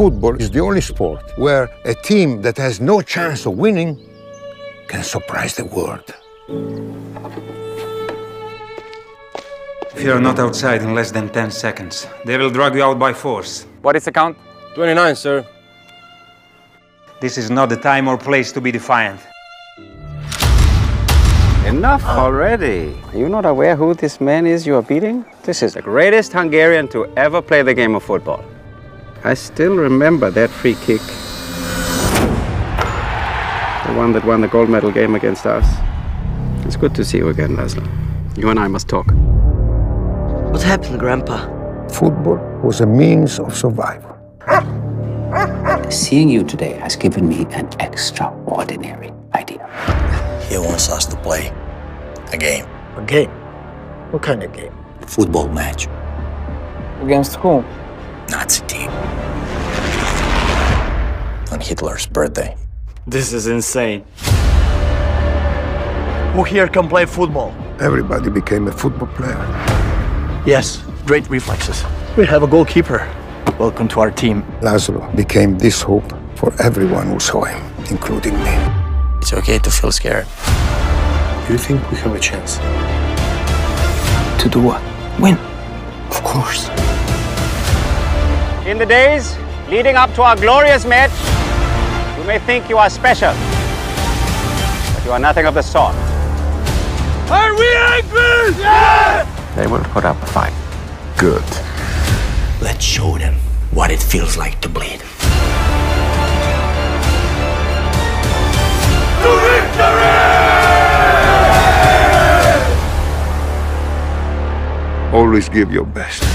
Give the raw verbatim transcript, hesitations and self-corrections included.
football is the only sport where a team that has no chance of winning can surprise the world. If you are not outside in less than ten seconds, they will drag you out by force. What is the count? twenty-nine, sir. This is not the time or place to be defiant. Enough already. Are you not aware who this man is you are beating? This is the greatest Hungarian to ever play the game of football. I still remember that free kick. The one that won the gold medal game against us. It's good to see you again, Lazaro. You and I must talk. What happened, Grandpa? Football was a means of survival. Seeing you today has given me an extraordinary idea. He wants us to play a game. A game? What kind of game? A football match. Against whom? Nazi team. On Hitler's birthday. This is insane. Who here can play football? Everybody became a football player. Yes, great reflexes. We have a goalkeeper. Welcome to our team. Lazaro became this hope for everyone who saw him, including me. It's okay to feel scared. Do you think we have a chance? To do what? Win. Of course. In the days leading up to our glorious match, you may think you are special, but you are nothing of the sort. Are we angry? Yes! They will put up a fight. Good. Let's show them what it feels like to bleed. To victory! Always give your best.